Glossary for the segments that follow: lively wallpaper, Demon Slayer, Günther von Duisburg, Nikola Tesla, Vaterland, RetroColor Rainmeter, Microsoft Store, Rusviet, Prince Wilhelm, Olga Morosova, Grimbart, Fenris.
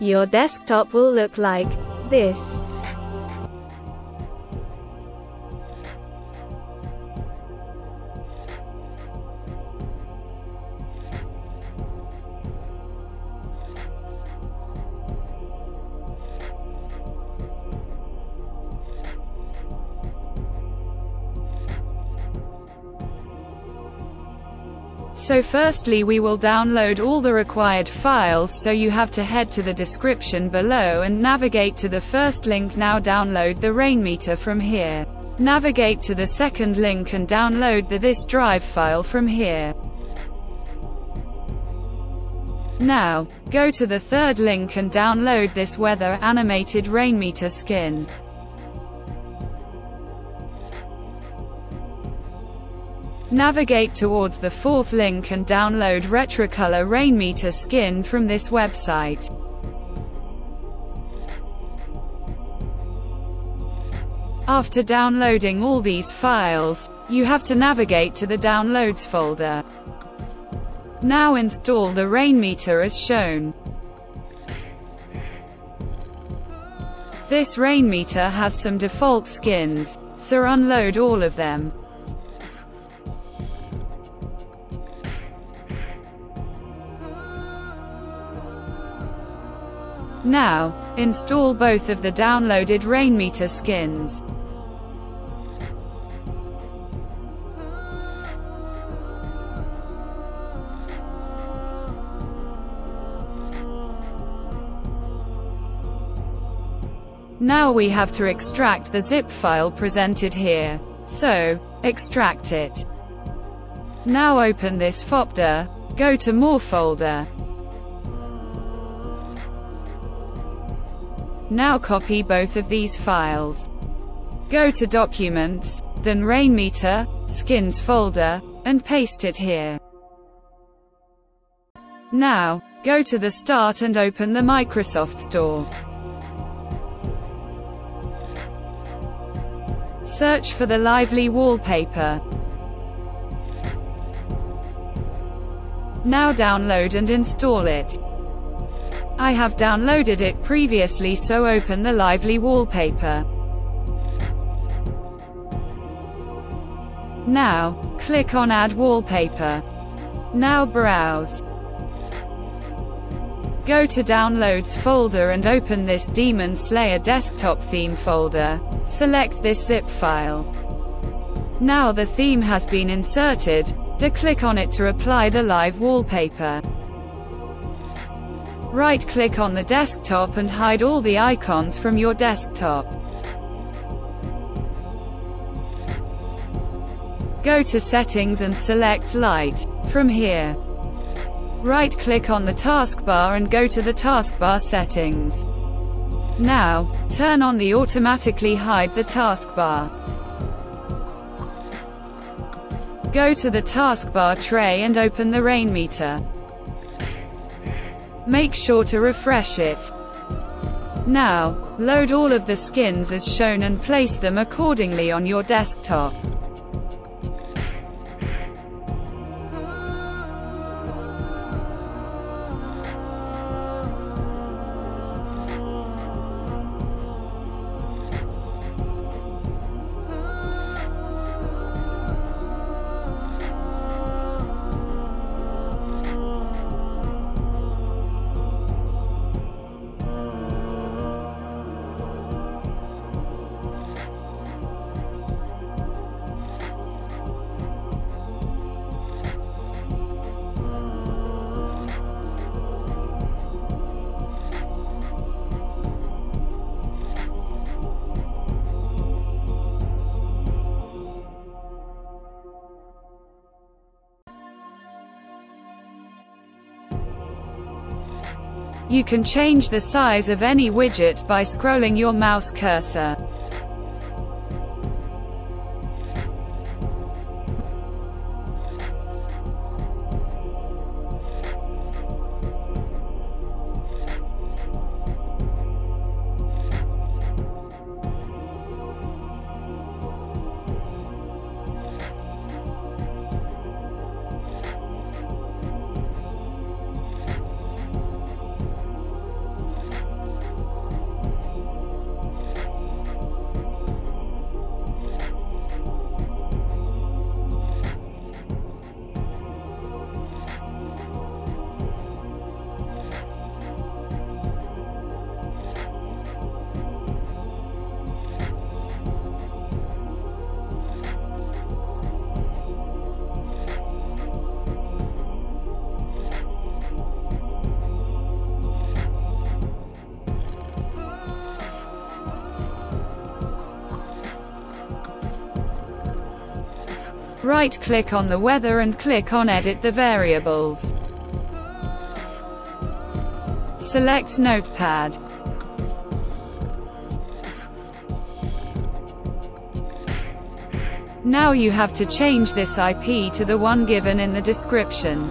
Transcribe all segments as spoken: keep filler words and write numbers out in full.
Your desktop will look like this. So firstly we will download all the required files, so you have to head to the description below and navigate to the first link. Now download the Rainmeter from here. Navigate to the second link and download the this drive file from here. Now, go to the third link and download this weather animated Rainmeter skin. Navigate towards the fourth link and download RetroColor Rainmeter skin from this website. After downloading all these files, you have to navigate to the Downloads folder. Now install the Rainmeter as shown. This Rainmeter has some default skins, so unload all of them. Now, install both of the downloaded Rainmeter skins. Now we have to extract the zip file presented here. So, extract it. Now open this folder, go to More folder. Now copy both of these files. Go to Documents, then Rainmeter, Skins folder, and paste it here. Now, go to the Start and open the Microsoft Store. Search for the Lively wallpaper. Now download and install it. I have downloaded it previously, so open the Lively wallpaper. Now, click on Add Wallpaper. Now browse. Go to Downloads folder and open this Demon Slayer desktop theme folder. Select this zip file. Now the theme has been inserted, to click on it to apply the live wallpaper. Right-click on the desktop and hide all the icons from your desktop. Go to Settings and select Light. From here, right-click on the taskbar and go to the taskbar settings. Now, turn on the Automatically hide the taskbar. Go to the taskbar tray and open the Rainmeter. Make sure to refresh it. Now, load all of the skins as shown and place them accordingly on your desktop. You can change the size of any widget by scrolling your mouse cursor. Right-click on the weather and click on Edit the Variables. Select Notepad. Now you have to change this I P to the one given in the description.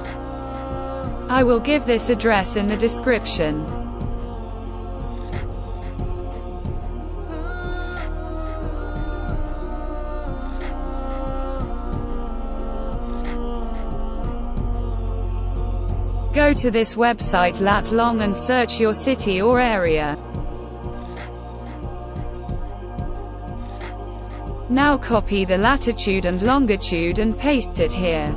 I will give this address in the description. Go to this website lat long and search your city or area. Now copy the latitude and longitude and paste it here.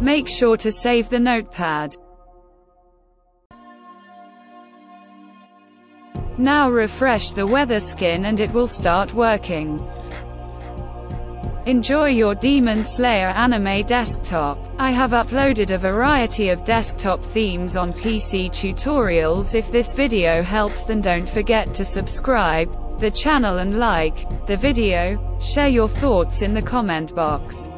Make sure to save the notepad. Now refresh the weather skin and it will start working. Enjoy your Demon Slayer anime desktop. I have uploaded a variety of desktop themes on P C tutorials. If this video helps, then don't forget to subscribe the channel and like the video. Share your thoughts in the comment box.